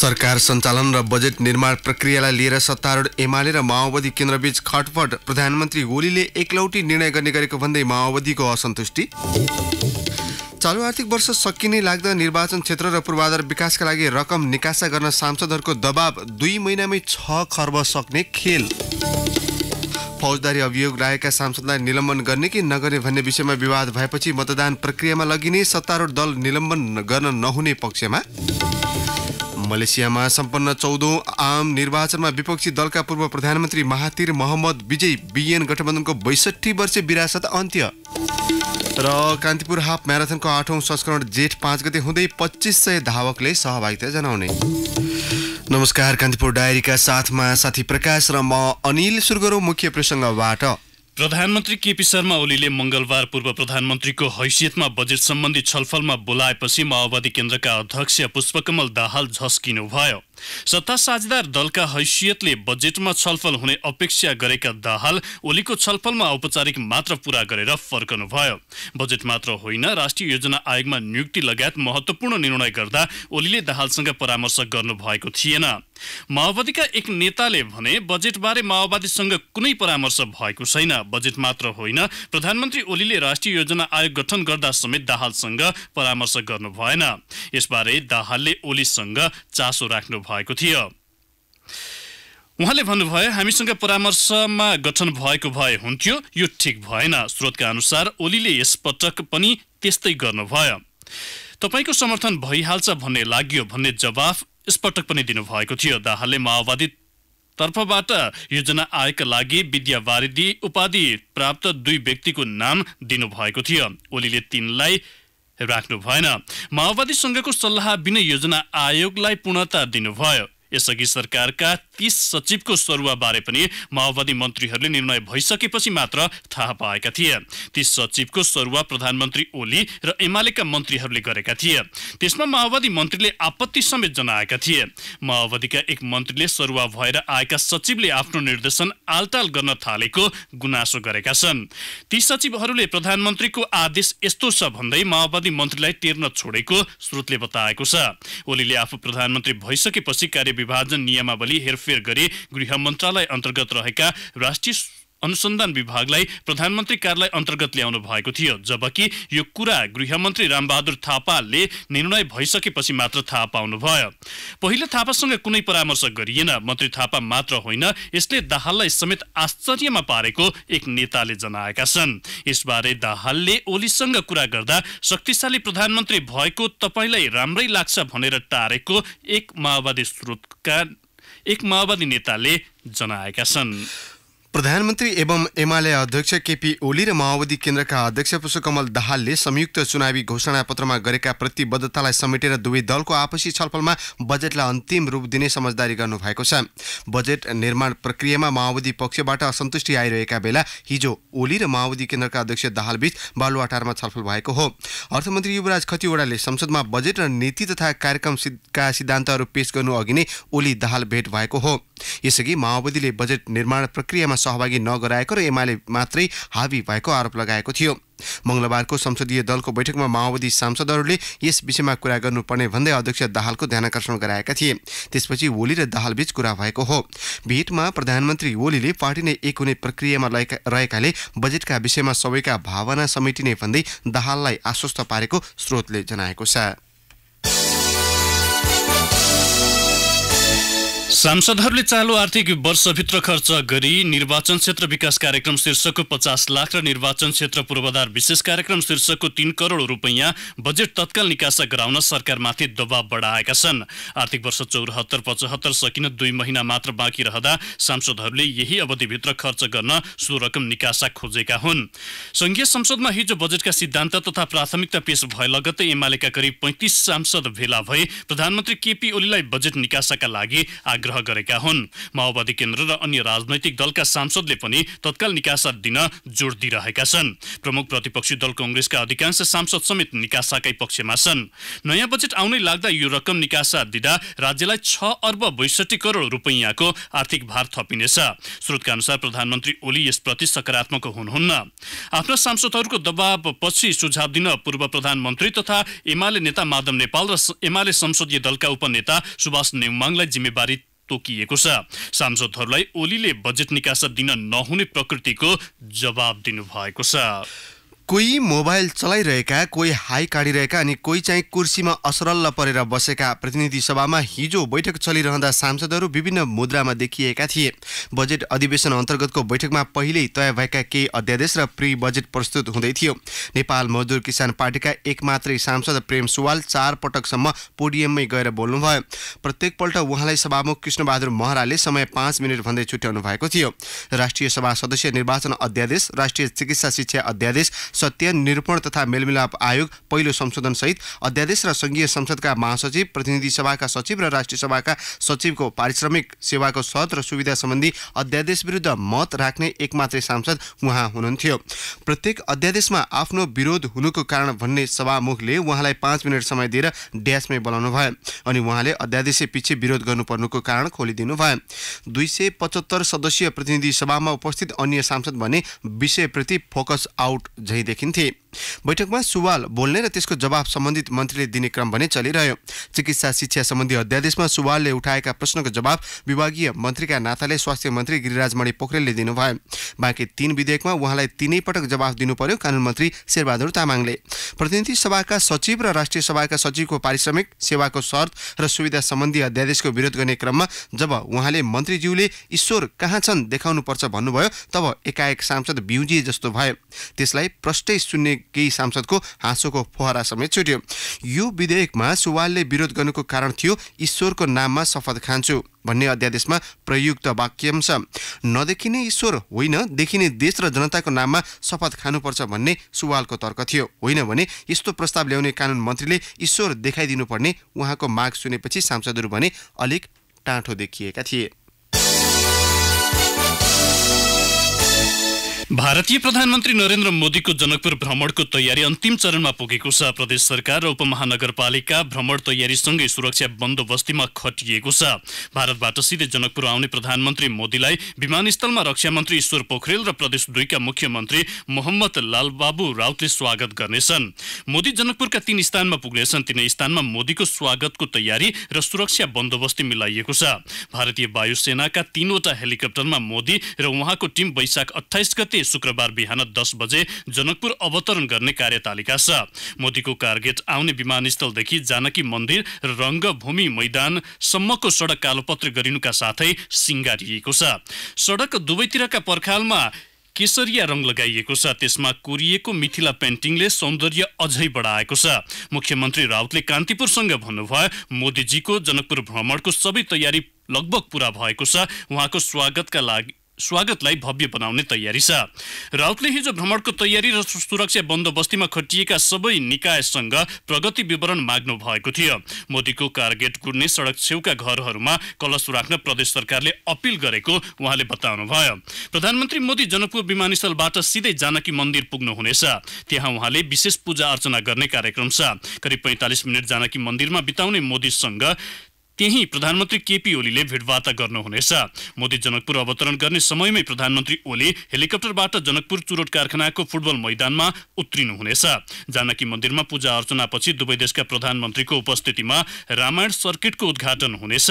सरकार सञ्चालन र बजेट निर्माण प्रक्रियालाई लिएर सत्तारूढ एमाले र माओवादी केन्द्रबीच खटपट, प्रधानमन्त्री ओलीले एकलौटी निर्णय गर्ने गरेको भन्दै माओवादीको असन्तुष्टि। चालू आर्थिक वर्ष सकिने लाग्दा निर्वाचन क्षेत्र र पूर्वाधार विकासका लागि रकम निकासा गर्न सांसदहरूको दबाब, 2 महिनामै 6 खर्ब सक्ने खेल। फौजदारी अभियोग लागेका सांसदलाई निलम्बन गर्ने कि नगर्ने भन्ने विषयमा विवाद भएपछि मतदान प्रक्रियामा लगिने, सत्तारूढ दल निलम्बन गर्न नहुने पक्षमा। मलेसियामा सम्पन्न 14औं आम निर्वाचनमा विपक्षी दलका पूर्व प्रधानमन्त्री महाथिर मोहम्मद विजयी, बीएन गठबन्धनको 62 वर्षे विरासत अन्त्य। र कांतिपुर हाफ म्याराथनको 8औं संस्करण जेठ 5 गते हुँदै 2500 धावकले सहभागिता जनाउने। नमस्कार, कांतिपुर डायरीका साथमा साथी प्रकाश र म अनिल सुर्गरौ। मुख्य प्रसंगबाट, प्रधानमन्त्री केपी शर्मा ओलीले मंगलबार पूर्व प्रधानमन्त्रीको हैसियतमा बजेट सम्बन्धी छलफलमा बोलाएपछि माओवादी केन्द्रका अध्यक्ष पुष्पकमल दाहाल झस्किनुभयो। सत्ता साझेदार दलका हैसियतले बजेटमा छलफल हुने अपेक्षा गरेका दाहाल ओलीको छलफलमा औपचारिक मात्र पूरा गरेर फर्कनुभयो। बजेट मात्र होइन, राष्ट्रिय योजना आयोगमा नियुक्ति लगायत महत्त्वपूर्ण निर्णय गर्दा ओलीले दाहालसँग परामर्श गर्नुभएको थिएन। माओवादीका एक नेताले भने बजेटबारे माओवादीसँग कुनै परामर्श भएको छैन। बजेट मात्र होइन, प्रधानमन्त्री ओलीले राष्ट्रिय योजना आयोग गठन गर्दा समेत दाहालसँग परामर्श गर्नु भएन। यसबारे दाहालले ओलीसँग चासो राख्नु भएको थियो। उहाँले भन्नुभयो, हामीसँग परामर्शमा गठन भएको भए हुन्थ्यो, यो ठिक भएन। स्रोतका अनुसार ओलीले यसपटक पनि त्यस्तै गर्नुभयो। तपाईको समर्थन भइहाल्छ भन्ने लाग्यो भन्ने जवाफ यसपटक पनि दिनुभएको थियो। दाहालले माओवादी तर्फबाट योजना आयोगका लागि विद्यावारिधि उपाधि प्राप्त 2 व्यक्तिको नाम दिनुभएको थियो। ओलीले 3लाई राख्नु भएन। माओवादीसँगको सल्लाह बिना योजना आयोगलाई पूर्णता दिनुभयो। यसअघि सरकारका 30 सचिवको सरुवाबारे पनि माओवादी मन्त्रीहरूले निर्णय भइसकेपछि मात्र थाहा पाएका थिए। 30 सचिवको सरुवा प्रधानमन्त्री ओली र एमालेका मन्त्रीहरूले गरेका थिए। त्यसमा माओवादी मन्त्रीले आपत्ति समेत जनाएका थिए। माओवादीका एक मन्त्रीले सरुवा भएर आएका सचिवले आफ्नो निर्देशन आलटाल गर्न थालेको गुनासो गरेका छन्। 30 सचिवहरूले प्रधानमन्त्रीको आदेश यस्तो छ भन्दै माओवादी मन्त्रीलाई तेर्न छोडेको स्रोतले बताएको छ। ओलीले आफू प्रधानमन्त्री भइसकेपछि कार्य विभाजन नियमावली हेरफेर गरी गृह मन्त्रालय अन्तर्गत रहेका राष्ट्रिय अनुसन्धान विभागलाई प्रधानमन्त्री कार्यालय अन्तर्गत ल्याउनु भएको थियो, जबकि यो कुरा गृहमन्त्री रामबहादुर थापाले निर्णय भइसकेपछि मात्र थाहा पाउनुभयो। पहिले थापासँग कुनै परामर्श गरिएन। मन्त्री थापा मात्र होइन, यसले दाहाललाई समेत आश्चर्यमा पारेको एक नेताले जनाएका छन्। यसबारे दाहालले ओलीसँग कुरा गर्दा शक्तिशाली प्रधानमन्त्री भएको तपाईलाई राम्रै लाग्छ भनेर टारेको एक माओवादी नेताले जनाएका छन्। प्रधानमन्त्री एवं एमाले अध्यक्ष केपी ओली र माओवादी केन्द्रका अध्यक्ष पुष्पकमल दाहालले संयुक्त चुनावी घोषणापत्रमा गरेका प्रतिबद्धतालाई समेटेर दुवै दलको आपसी छलफलमा बजेटलाई अन्तिम रूप दिने समझदारी गर्नुभएको छ। बजेट निर्माण प्रक्रियामा माओवादी पक्षबाट असन्तुष्टि आइरहेका बेला हिजो ओली र माओवादी केन्द्रका अध्यक्ष दाहालबीच बालुवाटारमा छलफल भएको हो। अर्थमन्त्री युवराज खतिवडाले संसदमा बजेट र नीति तथा कार्यक्रमका सिद्धान्तहरू पेश गर्नु अघि नै ओली दाहाल भेट भएको हो। यसअघि माओवादीले बजेट निर्माण प्रक्रियामा सहभागी नगराएको र एमाले मात्रै हावी भएको आरोप लगाएको थियो। मंगलबारको संसदीय दलको बैठकमा माओवादी सांसदहरूले यस विषयमा कुरा गर्नुपर्ने भन्दै अध्यक्ष दाहालको ध्यानकर्षण गराएका थिए। त्यसपछि ओली र दाहालबीच कुरा भएको हो। भेटमा प्रधानमन्त्री ओलीले पार्टी नै एक हुने प्रक्रियामा रहेकाले बजेटका विषयमा सबैका भावना समेटिने भन्दै दाहाललाई आश्वस्त पारेको स्रोतले जनाएको छ। सांसदहरूले चालू आर्थिक वर्षभित्र खर्च गरी निर्वाचन क्षेत्र विकास कार्यक्रम शीर्षकको 50 लाख र निर्वाचन क्षेत्र पूर्वाधार विशेष कार्यक्रम शीर्षकको 3 करोड रुपैयाँ बजेट तत्काल निकासा गराउन सरकारमाथि दबाव बढाएका छन्। आर्थिक वर्ष 74-75 सकिन 2 महिना मात्र बाँकी रहँदा सांसदहरूले यही अवधिभित्र खर्च गर्न सो रकम निकासा खोजेका हुन्। संघीय संसदमा हिजो बजेटका सिद्धान्त तथा प्राथमिकता पेश भए लगत्तै एमालेका करिब 35 सांसद भेला भई प्रधानमन्त्री केपी ओलीलाई बजेट निकासाका लागि आग्रह आग्रह गरेका हुन्। माओवादी केन्द्र र अन्य राजनैतिक दलका सांसदले पनि तत्काल निकासा दिन जोड दिइरहेका छन्। प्रमुख प्रतिपक्षी दल कांग्रेसका अधिकांश सांसद समेत निकासाकै पक्षमा छन्। नयाँ बजेट आउनै लाग्दा यो रकम निकासा दिँदा राज्यलाई 6 अर्ब 62 करोड रुपैयाँको आर्थिक भार थपिनेछ। स्रोतका अनुसार प्रधानमन्त्री ओली यसप्रति सकारात्मक हुनुहुन्न। आफ्ना सांसदहरूको दबावपछि सुझाव दिन पूर्व प्रधानमन्त्री तथा एमाले नेता माधव नेपाल र एमाले संसदीय दलका उपनेता सुभाष नेउमाङलाई जिम्मेवारी तोकिएको छ। सांसदहरूलाई ओलीले बजेट निकासा दिन नहुने प्रकृतिको जवाब दिनुभएको छ। कोही मोबाइल चलाइरहेका, कोही हाई काटिरहेका अनि कोही चाहिँ कुर्सीमा असरल्ल परेर बसेका प्रतिनिधि सभामा हिजो बैठक चलिरहँदा सांसदहरू विभिन्न मुद्रामा देखिएका थिए। बजेट अधिवेशन अन्तर्गतको बैठकमा पहिल्यै तय भएका केही अध्यादेश र प्री बजेट प्रस्तुत हुँदै थियो। नेपाल मजदुर किसान पार्टीका एकमात्रै सांसद प्रेम सुवाल 4 पटकसम्म पोडियममै गएर बोल्नुभयो। प्रत्येकपल्ट उहाँलाई सभामुख कृष्णबहादुर महाराले समय 5 मिनट भन्दै छुट्याउनु भएको थियो। राष्ट्रिय सभा सदस्य निर्वाचन अध्यादेश, राष्ट्रिय चिकित्सा शिक्षा अध्यादेश, सत्य निरूपण तथा मेलमिलाप आयोग पहिलो संशोधन सहित अध्यादेश र संघीय संसदका महासचिव, प्रतिनिधि सभाका सचिव र राष्ट्रिय सभाका सचिवको पारिश्रमिक, सेवाको शर्त र सुविधा सम्बन्धी अध्यादेश विरुद्ध मत राख्ने एकमात्रै सांसद उहाँ हुनुहुन्थ्यो। प्रत्येक अध्यादेशमा आफ्नो विरोध हुनुको कारण भन्ने सभामुखले उहाँलाई 5 मिनट समय दिएर ड्यासमै बोलाउनु भयो अनि उहाँले अध्यादेश पछि विरोध गर्नुपर्नुको कारण खोलिदिनु भयो। 275 सदस्यीय प्रतिनिधि सभामा उपस्थित अन्य सांसद भने विषयप्रति फोकस आउट झैँ देखिन्थे। बैठकमा सुवाल बोल्ने र त्यसको जवाब सम्बन्धित मन्त्रीले दिने क्रम भने चलिरह्यो। चिकित्सा शिक्षा सम्बन्धी अध्यादेशमा सुवालले उठाएका प्रश्नको जवाब विभागीय मन्त्रीका नाताले स्वास्थ्य मन्त्री गिरिराजमणि पोखरेलले दिनुभयो। बाँकी 3 विधेयकमा उहाँलाई 3 पटक जवाब दिनु पर्यो। कानुन मन्त्री शेरबहादुर तामाङले प्रतिनिधि सभाका सचिव र राष्ट्रिय सभाका सचिवको पारिश्रमिक, सेवाको शर्त र सुविधा सम्बन्धी अध्यादेशको विरोध गर्ने क्रममा जब उहाँले मन्त्रीज्यूले ईश्वर कहाँ छन् देखाउनुपर्छ भन्नुभयो तब एकाएक सांसद बिउजिए जस्तो भयो। त्यसलाई प्रष्टै सुन्ने केही सांसदको हाँसोको फोहरा समेत छुट्यो। यो विधेयकमा सुवालले विरोध गर्नुको कारण थियो ईश्वरको नाममा शपथ खान्छु भन्ने अध्यादेशमा प्रयुक्त वाक्यांश, नदेखिने ईश्वर होइन देखिने देश र जनताको नाममा शपथ खानुपर्छ भन्ने सुवालको तर्क थियो। होइन भने यस्तो प्रस्ताव ल्याउने कानुन मन्त्रीले ईश्वर देखाइदिनुपर्ने उहाँको माग सुनेपछि सांसदहरू भने अलिक टाँठो देखिएका थिए। भारतीय प्रधानमन्त्री नरेन्द्र मोदीको जनकपुर भ्रमणको तयारी अन्तिम चरणमा पुगेको छ। प्रदेश सरकार र उपमहानगरपालिका भ्रमण तयारीसँगै सुरक्षा बन्दोबस्तीमा खटिएको छ। भारतबाट सिधै जनकपुर आउने प्रधानमन्त्री मोदीलाई विमानस्थलमा रक्षा मन्त्री ईश्वर पोखरियल र प्रदेश 2 का मुख्यमन्त्री मोहम्मद लाल बाबू राउतले स्वागत गर्नेछन्। मोदी जनकपुरका 3 स्थानमा पुग्नेछन्। तिनै स्थानमा मोदीको स्वागतको तयारी र सुरक्षा बन्दोबस्ती मिलाइएको छ। भारतीय वायुसेनाका 3 वटा हेलिकप्टरमा मोदी र उहाँको टिम वैशाख 28 गते शुक्रबार बिहान 10 बजे जनकपुर अवतरण गर्ने कार्यतालिका छ। मोदीको कारगेट आउने विमानस्थलदेखि जानकी मन्दिर र रङ्गभूमि मैदानसम्मको सडक कालोपत्री गरिनुका साथै सिंगारिएको छ। सडक दुवैतिरका पर्खालमा केसरिया रङ लगाइएको छ। त्यसमा कोरिएको मिथिला पेन्टिङले सौन्दर्य अझै बढाएको छ। मुख्यमन्त्री राउतले कांतिपुरसँग भन्नुभयो मोदीजीको जनकपुर भ्रमणको सबै तयारी लगभग पूरा भएको छ। उहाँको स्वागतका लागि स्वागतलाई भव्य बनाउने तयारी छ। राउतले हिजो भ्रमणको तयारी र सुरक्षा बन्दोबस्तीमा खटिएका सबै निकायसँग प्रगति विवरण माग्नु भएको थियो। मोदीको कारगेट कुर्ने सडक छेउका घरहरूमा कलश राख्न प्रदेश सरकारले अपील गरेको उहाँले बताउनुभयो। प्रधानमन्त्री मोदी जनकपुर विमानस्थलबाट सिधै जानकी मन्दिर पुग्नुहुनेछ। त्यहाँ उहाँले विशेष पूजा अर्चना गर्ने कार्यक्रम छ। करिब 45 मिनट जानकी मन्दिरमा बिताउने मोदीसँग त्यही प्रधानमन्त्री केपी ओलीले भेटवार्ता गर्नुहुनेछ। मोदी जनकपुर अवतरण गर्ने समयमै प्रधानमन्त्री ओली हेलिकप्टरबाट जनकपुर चुरोट कारखानाको फुटबल मैदानमा उत्रिनुहुनेछ। जानकी मन्दिरमा पूजा अर्चनापछि दुवै देशका प्रधानमन्त्रीको उपस्थितिमा रामायण सर्किटको उद्घाटन हुनेछ।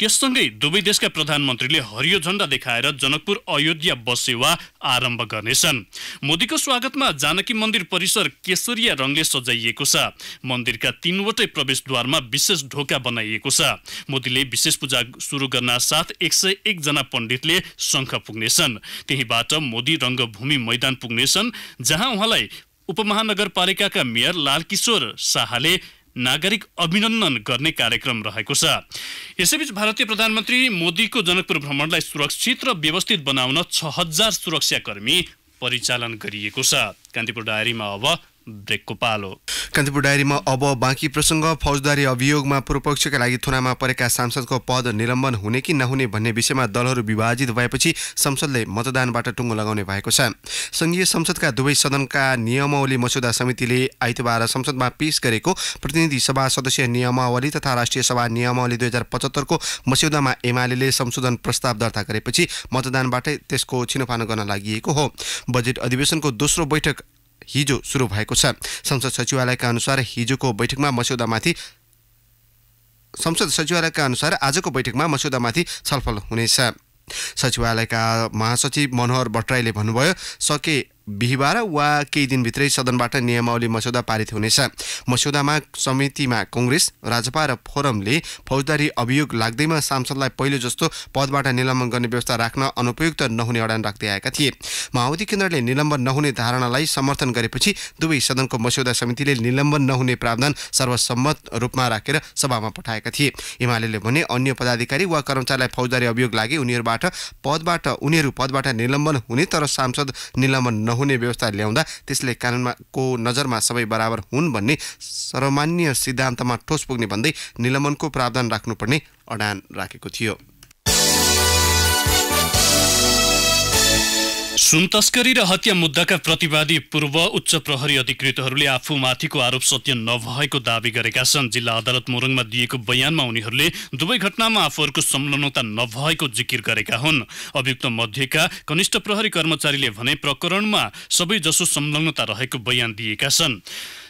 त्यससँगै दुवै देशका प्रधानमन्त्रीले हरियो झण्डा देखाएर जनकपुर अयोध्या बस सेवा आरम्भ गर्नेछन्। मोदीको स्वागतमा जानकी मन्दिर परिसर केसरिया रङले सजाइएको छ। मन्दिरका 3 वटै प्रवेशद्वारमा विशेष ढोका बनाइएको छ। मोदीले विशेष पूजा सुरु गर्न साथ 101 जना पण्डितले शङ्ख पुग्नेछन्। त्यहीबाट मोदी रङ्गभूमि मैदान पुग्नेछन् जहाँ उहाँलाई उपमहानगरपालिकाका मेयर लालकिशोर शाहले नागरिक अभिनन्दन गर्ने कार्यक्रम रहेको छ। यसैबीच भारतीय प्रधानमन्त्री मोदीको जनकपुर भ्रमणलाई सुरक्षित र व्यवस्थित बनाउन 6000 सुरक्षाकर्मी परिचालन गरिएको छ। कान्तिपुर डायरीमा अब ब्रेकको पालो। कान्तिपुर डायरीमा अब बाँकी प्रसङ्ग। फौजदारी अभियोगमा पूर्वपक्षका लागि थुनामा परेका सांसदको पद निलम्बन हुने कि नहुने भन्ने विषयमा दलहरू विभाजित भएपछि संसदले मतदानबाट टुङ्गो लगाउने भएको छ। संघीय संसदका दुवै सदनका नियमावली मसौदा समितिले आइतबार संसदमा पेश गरेको प्रतिनिधि सभा सदस्य नियमावली तथा राष्ट्रिय सभा नियमावली 2075को मस्यौदामा एमाले संशोधन प्रस्ताव दर्ता गरेपछि मतदानबाटै त्यसको छिनोफानो गर्न लागि हो। बजेट अधिवेशनको दोस्रो बैठक हिजो सुरु भएको छ। संसद सचिवालयका अनुसार आजको बैठकमा मस्यौदामाथि छलफल हुनेछ। सचिवालयका महासचिव मनोहर भट्टराईले भन्नुभयो, सके बिहिबार वा केही दिनभित्रै सदनबाट नियमावली मस्यौदा पारित हुनेछ। मस्यौदामा समितिमा कांग्रेस, राजपा र फोरमले फौजदारी अभियोग लाग्दैमा सांसदलाई पहिलो जस्तो पदबाट निलम्बन गर्ने व्यवस्था राख्न अनुपयुक्त नहुने अडान राख्दै आएका थिए। माओवादी केन्द्रले निलम्बन नहुने धारणालाई समर्थन गरेपछि दुवै सदनको मस्यौदा समितिले निलम्बन नहुने प्रावधान सर्वसम्मत रूपमा राखेर सभामा पठाएका थिए। एमाले भने अन्य पदाधिकारी वा कर्मचारीलाई फौजदारी अभियोग लागे उनीहरू पदबाट निलम्बन हुने तर सांसद निलम्बन हुने व्यवस्था ल्याउँदा त्यसले कानुनको नजरमा सबै बराबर हुन् भन्ने सर्वमान्य सिद्धान्तमा ठोस पुग्ने भन्दै निलम्बनको प्रावधान राख्नुपर्ने अडान राखेको थियो। सुन तस्करी र हत्या मुद्दाका प्रतिवादी पूर्व उच्च प्रहरी अधिकृतहरूले आफूमाथिको आरोप सत्य नभएको दावी गरेका छन्। जिल्ला अदालत मोरङमा दिएको बयानमा उनीहरूले दुवै घटनामा आफूहरूको संलग्नता नभएको जिकिर गरेका हुन्। अभियुक्त मध्येका कनिष्ठ प्रहरी कर्मचारीले भने प्रकरणमा सबैजसो संलग्नता रहेको बयान दिएका छन्।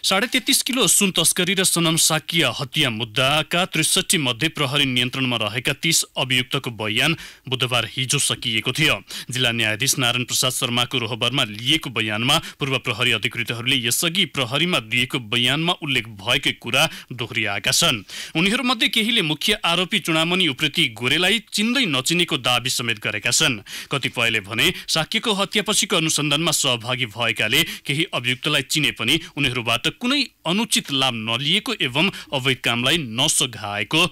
33.5 किलो सुन तस्करी र सनमसाकीय हत्या मुद्दाका 63 मध्ये प्रहरी नियन्त्रणमा रहेका 30 अभियुक्तको बयान बुधबार हिजो सकिएको थियो। जिल्ला न्यायाधीश नारायण प्रसाद शर्माको रोहबरमा लिएको बयानमा पूर्व प्रहरी अधिकृतहरूले यसअघि प्रहरीमा दिएको बयानमा उल्लेख भएकै कुरा दोहोरिएका छन्। उनीहरूमध्ये केहीले मुख्य आरोपी चुनामणि उप्रेती गोरेलाई चिन्दै नचिनेको दावी समेत गरेका छन्। कतिपयले भने साक्यको हत्यापछिको अनुसन्धानमा सहभागी भएकाले केही अभियुक्तलाई चिने पनि उनीहरूबाट कुनै अनुचित लाभ नलिएको एवं अवैध कामलाई नसघाएको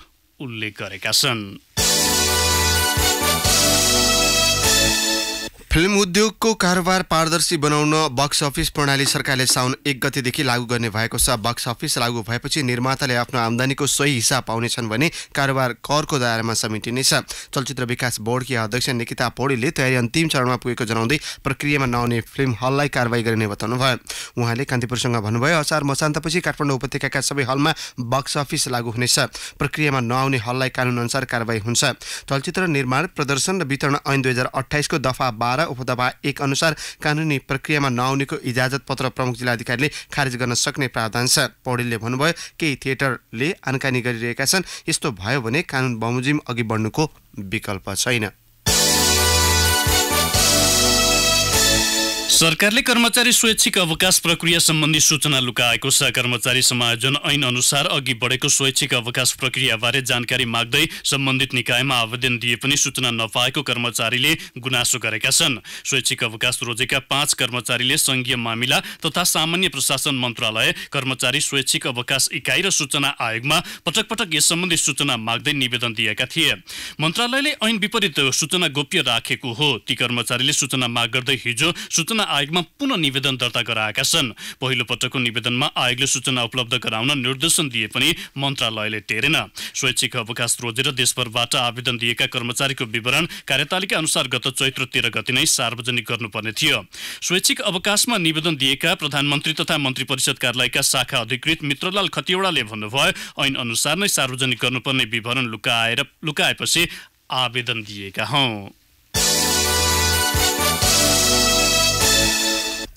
उल्लेख गरेका छन्। फिल्म उद्योगको कारोबार पारदर्शी बनाउन बक्स अफिस प्रणाली सरकारले साउन 1 गतेदेखि लागू गर्ने भएको छ। बक्स अफिस लागू भएपछि निर्माताले आफ्नो आम्दानीको सही हिस्सा पाउनेछन् भने कारोबार करको दायरामा समेटिनेछ। चलचित्र विकास बोर्डकी अध्यक्ष निकिता पोडीले तयारी अन्तिम चरणमा पुगेको जनाउँदै प्रक्रियामा नआउने फिल्म हललाई कारवाही गरिने बताउनुभयो। उहाँले कान्तिपुरसँग भन्नुभयो, असार मसान्तपछि काठमाडौँ उपत्यकाका सबै हलमा बक्स अफिस लागू हुनेछ। प्रक्रियामा नआउने हललाई कानुनअनुसार कारवाही हुन्छ। चलचित्र निर्माण, प्रदर्शन र वितरण ऐन 2028को दफा 12 उपदफा 1 अनुसार कानुनी प्रक्रियामा नआउनेको इजाजत पत्र प्रमुख जिल्लाधिकारीले खारेज गर्न सक्ने प्रावधान छ। पौडेलले भन्नुभयो, केही थिएटरले आनकानी गरिरहेका छन्। यस्तो भयो भने कानुन बमोजिम अघि बढ्नुको विकल्प छैन। सरकारले कर्मचारी स्वैच्छिक अवकाश प्रक्रिया सम्बन्धी सूचना लुकाएको छ। कर्मचारी समायोजन ऐन अनुसार अघि बढेको स्वैच्छिक अवकाश प्रक्रियाबारे जानकारी माग्दै सम्बन्धित निकायमा आवेदन दिए पनि सूचना नपाएको कर्मचारीले गुनासो गरेका छन्। स्वैच्छिक अवकाश रोजेका 5 कर्मचारीले संघीय मामिला तथा सामान्य प्रशासन मन्त्रालय, कर्मचारी स्वैच्छिक अवकाश इकाइ र सूचना आयोगमा पटक पटक यस सम्बन्धी सूचना माग्दै निवेदन दिएका थिए। मन्त्रालयले ऐन विपरीत सूचना गोप्य राखेको हो। ती कर्मचारीले सूचना माग गर्दै हिजो सूचना आयोगमा पुनः निवेदन दर्ता गराएका छन्। पहिलो पटकको निवेदनमा आयोगले सूचना उपलब्ध गराउन निर्देशन दिए पनि मन्त्रालयले टेरेन। स्वैच्छिक अवकाश रोजेर देशभरबाट आवेदन दिएका कर्मचारीको विवरण कार्यतालिका अनुसार गत चैत्र 13 गते नै सार्वजनिक गर्नुपर्ने थियो। स्वैच्छिक अवकाशमा निवेदन दिएका प्रधानमन्त्री तथा मन्त्री परिषद कार्यालयका शाखा अधिकृत मित्रलाल खतिवडाले भन्नुभयो, ऐन अनुसार नै सार्वजनिक गर्नुपर्ने विवरण लुकाएपछि आवेदन दिएका हौं।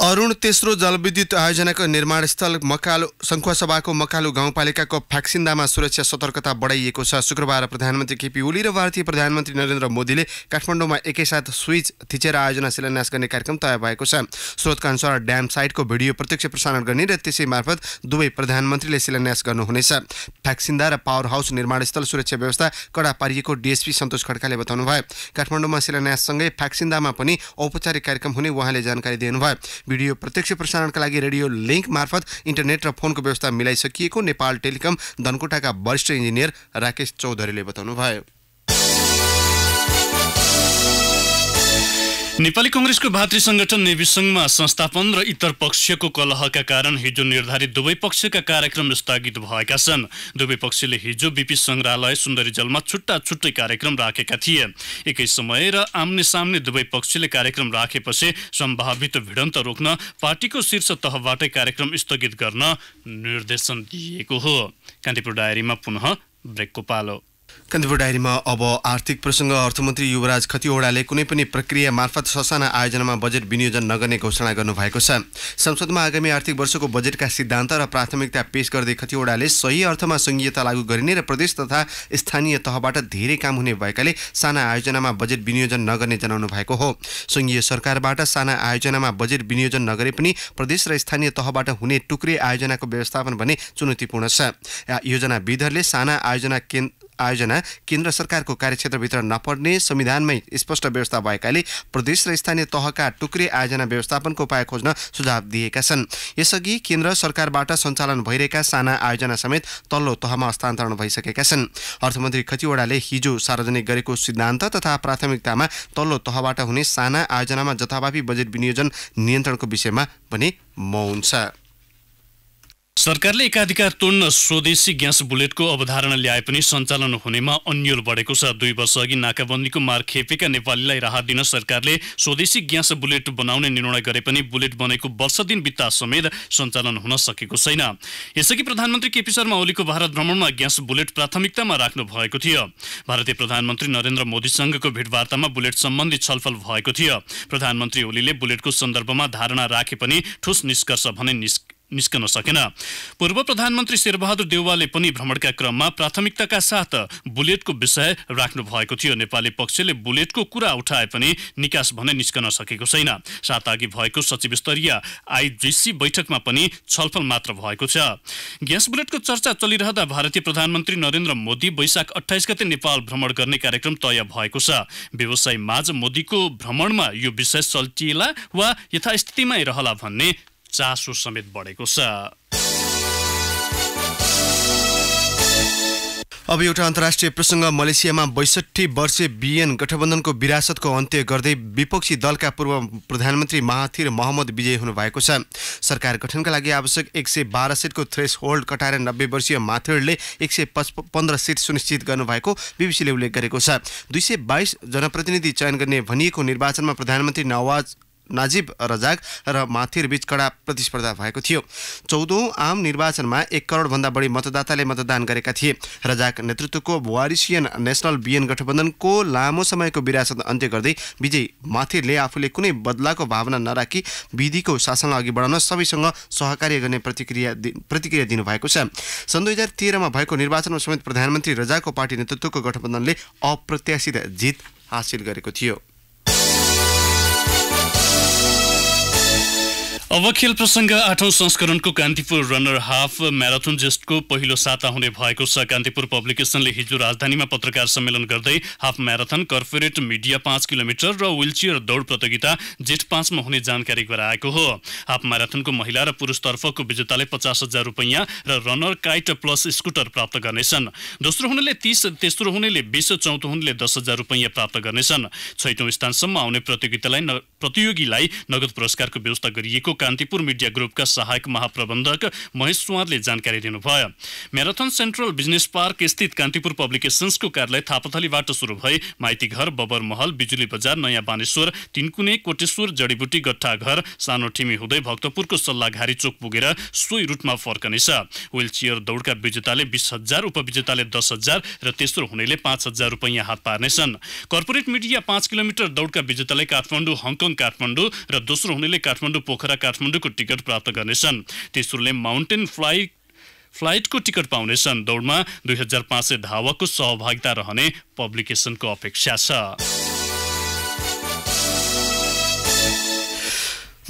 अरुण तेस्रो जलविद्युत आयोजनाको निर्माण स्थल मकालु संखुवासभाको मकालु गाउँपालिकाको फ्याक्सिन्दामा सुरक्षा सतर्कता बढाइएको छ। शुक्रबार प्रधानमन्त्री केपी ओली र भारतीय प्रधानमन्त्री नरेन्द्र मोदीले काठमाडौँमा एकैसाथ स्विच थिचेर आयोजना शिलान्यास गर्ने कार्यक्रम तय भएको छ। स्रोतका अनुसार ड्याम साइटको भिडियो प्रत्यक्ष प्रसारण गर्ने र त्यसै मार्फत दुवै प्रधानमन्त्रीले शिलान्यास गर्नुहुनेछ। फ्याक्सिन्दा र पावर हाउस निर्माण स्थल सुरक्षा व्यवस्था कडा पारिएको डिएसपी सन्तोष खड़काले बताउनुभयो। काठमाडौँमा शिलान्याससँगै फ्याक्सिन्दामा पनि औपचारिक कार्यक्रम हुने उहाँले जानकारी दिनुभयो। भिडियो प्रत्यक्ष प्रसारणका लागि रेडियो लिंक मार्फत इन्टरनेट र फोनको व्यवस्था मिलाइसकिएको नेपाल टेलिकम धनकोटाका वरिष्ठ इन्जिनियर राकेश चौधरीले बताउनुभयो। नेपाली कांग्रेसको भातृ संगठन नेभी संघमा संस्थापन र इतर पक्षको कलहका कारण हिजो निर्धारित दुवै पक्षका कार्यक्रम स्थगित भएका छन्। दुवै पक्षले हिजो बीपी संग्रहालय सुन्दरीजलमा छुट्टा छुट्टै कार्यक्रम राखेका थिए। एकै समय र आम्ने सामने दुवै पक्षले कार्यक्रम राखेपछि सम्भावित भिडन्त रोक्न पार्टीको शीर्ष तहबाटै कार्यक्रम स्थगित गर्न निर्देशन दिएको हो। कांतिपुर डायरीमा पुनः ब्रेकको पालो। कान्तिपुर डायरीमा अब आर्थिक प्रसंग। अर्थमन्त्री युवराज खतिवडाले कुनै पनि प्रक्रिया मार्फत ससाना आयोजनामा बजेट विनियोजन नगर्ने घोषणा गर्नुभएको छ। संसदमा आगामी आर्थिक वर्षको बजेटका सिद्धान्त र प्राथमिकता पेश गर्दै खतिवडाले सही अर्थमा संघीयता लागू गरिने र प्रदेश तथा स्थानीय तहबाट धेरै काम हुने भएकाले साना आयोजनामा बजेट विनियोजन नगर्ने जनाउनु भएको हो। संघीय सरकारबाट साना आयोजनामा बजेट विनियोजन नगरे पनि प्रदेश र स्थानीय तहबाट हुने टुक्रे आयोजनाको व्यवस्थापन भने चुनौतीपूर्ण छ। योजनाविदहरूले साना आयोजना केन्द्र सरकारको कार्यक्षेत्रभित्र नपर्ने संविधानमै स्पष्ट व्यवस्था भएकाले प्रदेश र स्थानीय तहका टुक्रे आयोजना व्यवस्थापनको उपाय खोज्न सुझाव दिएका छन्। यसअघि केन्द्र सरकारबाट सञ्चालन भइरहेका साना आयोजना समेत तल्लो तहमा हस्तान्तरण भइसकेका छन्। अर्थमन्त्री खतिवडाले हिजो सार्वजनिक गरेको सिद्धान्त तथा प्राथमिकतामा तल्लो तहबाट हुने साना आयोजनामा जथाभावी बजेट विनियोजन नियन्त्रणको विषयमा भने मौन छ। सरकारले एकाधिकार तोड्न स्वदेशी ग्यास बुलेटको अवधारणा ल्याए पनि सञ्चालन हुनेमा अन्यल बढेको छ। 2 वर्ष अघि नाकाबन्दीको मार खेपेका नेपालीलाई राहत दिन सरकारले स्वदेशी ग्यास बुलेट बनाउने निर्णय गरे पनि बुलेट बनेको वर्ष दिन बित्दा समेत सञ्चालन हुन सकेको छैन। यसअघि प्रधानमन्त्री केपी शर्मा ओलीको भारत भ्रमणमा ग्यास बुलेट प्राथमिकतामा राख्नु भएको थियो। भारतीय प्रधानमन्त्री नरेन्द्र मोदीसँगको भेटवार्तामा बुलेट सम्बन्धी छलफल भएको थियो। प्रधानमन्त्री ओलीले बुलेटको सन्दर्भमा धारणा राखे पनि ठोस निष्कर्ष भने निस्कन सकेन। पूर्व प्रधानमन्त्री शेरबहादुर देउवाले पनि भ्रमणका क्रममा प्राथमिकताका साथ बुलेटको विषय राख्नु भएको थियो। नेपाली पक्षले बुलेटको कुरा उठाए पनि निकास भने निस्कन सकेको छैन। सात अघि भएको सचिव स्तरीय आईजीसी बैठकमा पनि छलफल मात्र भएको छ। ग्यास बुलेटको चर्चा चलिरहँदा भारतीय प्रधानमन्त्री नरेन्द्र मोदी वैशाख 28 गते नेपाल भ्रमण गर्ने कार्यक्रम तय भएको छ। व्यवसाय माझ मोदीको भ्रमणमा यो विषय चल्टिएला वा यथास्थितिमै रहला भन्ने चासो समेत बढेको छ। अब एउटा अन्तर्राष्ट्रिय प्रसंग। मलेसियामा 62 वर्षीय बीएन गठबन्धनको विरासतको अन्त्य गर्दै विपक्षी दलका पूर्व प्रधानमन्त्री महाथिर मोहम्मद विजयी हुनुभएको छ। सरकार गठनका लागि आवश्यक 112 सिटको थ्रेस होल्ड कटाएर 90 वर्षीय माथिरले 115 सिट सुनिश्चित गर्नुभएको बीबीसीले उल्लेख गरेको छ। 222 जनप्रतिनिधि चयन गर्ने भनिएको निर्वाचनमा प्रधानमन्त्री नाजिब रजाक र माथिर बीच कडा प्रतिस्पर्धा भएको थियो। 14औं आम निर्वाचनमा 1 करोडभन्दा बढी मतदाताले मतदान गरेका थिए। रजाक नेतृत्वको वारिसियन नेशनल बीएन गठबन्धनको लामो समयको विरासत अन्त्य गर्दै विजय माथिरले आफूले कुनै बदलाको भावना नराखी विधिको शासनलाई अघि बढाउन सबैसँग सहकार्य गर्ने प्रतिक्रिया दिनुभएको छ। सन् 2013 मा भएको निर्वाचनमा समेत प्रधानमन्त्री रजाकको पार्टी नेतृत्वको गठबन्धनले अप्रत्याशित जित हासिल गरेको थियो। अब खेल प्रसंग। 8औं संस्करणको कान्तिपुर रनर हाफ म्याराथन जेस्टको पहिलो साता हुने भएको छ। कान्तिपुर पब्लिकेशनले हिजो राजधानीमा पत्रकार सम्मेलन गर्दै half marathon, corporate media 5 kilometre र व्हीलचेयर दौड प्रतियोगिता जेठ 5 मा हुने जानकारी गराएको हो। हाफ म्याराथनको महिला र पुरुषतर्फको विजेताले 50,000 रुपैयाँ र रनर काइट प्लस स्कुटर प्राप्त गर्नेछन्। दोस्रो हुनेले 30, तेस्रो हुनेले 20, चौथो हुनेले 10,000 रुपैयाँ प्राप्त गर्नेछन्। 6औं स्थानसम्म आउने प्रतियोगीलाई नगद पुरस्कारको व्यवस्था गरिएको कान्तिपुर मिडिया ग्रुपका सहायक महाप्रबन्धक महेश सुवालले जानकारी दिनुभयो। म्याराथन सेन्ट्रल बिजनेस पार्क स्थित कान्तिपुर पब्लिकेशन्सको कार्यालय थापाथलीबाट सुरु भई माइतीघर, बबर महल, बिजुली बजार, नयाँ बानेश्वर, तिनकुने, कोटेश्वर, जडीबुटी, गट्ठाघर, सानो ठिमी हुँदै भक्तपुरको सल्लाघारी चोक पुगेर सोही रूटमा फर्कनेछ। व्हीलचेयर दौडका विजेताले 20,000, उपविजेताले 10,000 र तेस्रो हुनेले 5,000 रुपैयाँ हात पार्नेछन्। कर्पोरेट मिडिया 5 किलोमिटर दौडका विजेताले काठमाडौँ, हङकङ काठमाडौँ र दोस्रो हुनेले काठमाडौँ पोखरा काठमाडौँको टिकट प्राप्त गर्नेछन्। तेस्रोले माउन्टेन फ्लाइटको टिकट पाउनेछन्। दौडमा 2500 धावकको सहभागिता रहने पब्लिकेशनको अपेक्षा छ।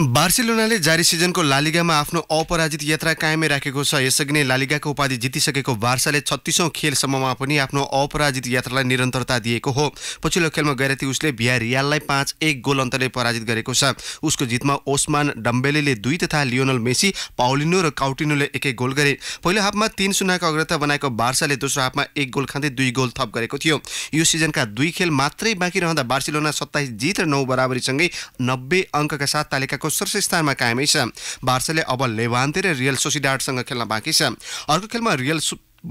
बार्सिलोनाले जारी सिजनको लालिगामा आफ्नो अपराजित यात्रा कायमै राखेको छ। यसअघि नै लालिगाको उपाधि जितिसकेको बार्साले 36औं खेलसम्ममा पनि आफ्नो अपराजित यात्रालाई निरन्तरता दिएको हो। पछिल्लो खेलमा गैरती उसले भियारियललाई 5-1 गोल अन्तरले पराजित गरेको छ। उसको जितमा ओस्मान डम्बेलेले 2 तथा लियोनल मेसी, पाउलिनो र काउटिनोले 1-1 गोल गरे। पहिलो हाफमा 3-0 को अग्रता बनाएको बार्साले दोस्रो हाफमा 1 गोल खाँदै 2 गोल थप गरेको थियो। यो सिजनका 2 खेल मात्रै बाँकी रहँदा बार्सिलोना 27 जित र 9 बराबरीसँगै 90 अङ्कका साथ तालिका शीर्ष स्थानमा कायमै छ। बार्साले अब लेभान्ते र रियल सोसिडाडसँग खेल्न बाँकी छ। अर्को खेलमा रियल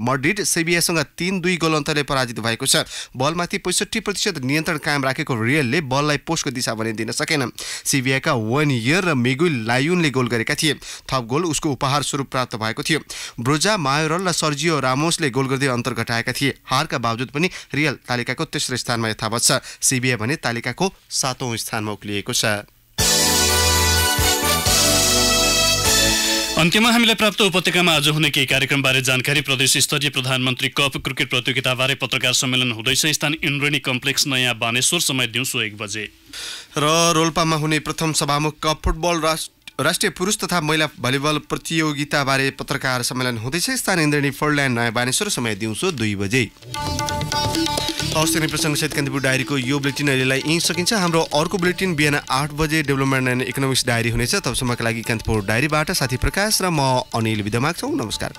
मड्रिड सेभियासँग 3-2 गोल अन्तरले पराजित भएको छ। बलमाथि 65% नियन्त्रण कायम राखेको रियलले बललाई पोस्टको दिशा भने दिन सकेन। सेभियाका वन इयर र मिगुल लायुनले गोल गरेका थिए। थप गोल उसको उपहार स्वरूप प्राप्त भएको थियो। ब्रोजा मायोरल र सर्जियो रामोसले गोल गर्दै अन्तर घटाएका थिए। हारका बावजुद पनि रियल तालिकाको तेस्रो स्थानमा यथावत छ। सेभिया भने तालिकाको 7औं स्थानमा उक्लिएको छ। अन्त्यमा हामीलाई प्राप्त उपत्यकामा आज हुने केही कार्यक्रमबारे जानकारी। प्रदेश स्तरीय प्रधानमन्त्री कप क्रिकेट प्रतियोगिताबारे पत्रकार सम्मेलन हुँदैछ। स्थान इन्द्रेणी कम्प्लेक्स नयाँ बानेश्वर, समय दिउँसो 1 बजे। र रोल्पामा हुने प्रथम सभामुख कप फुटबल राष्ट्रिय पुरुष तथा महिला भलिबल प्रतियोगिताबारे पत्रकार सम्मेलन हुँदैछ। स्थान इन्द्रेणी फोर्डल्यान्ड नयाँ बानेश्वर, समय दिउँसो 2 बजे। औषधि प्रसङ्गसहित कान्तिपुर डायरीको यो बुलेटिन अहिलेलाई यहीँ सकिन्छ। हाम्रो अर्को बुलेटिन बिहान 8 बजे डेभलपमेन्ट एन्ड इकोनोमिक्स डायरी हुनेछ। तबसम्मका लागि कान्तिपुर डायरीबाट साथी प्रकाश र म अनिल विधमाग छौँ। नमस्कार।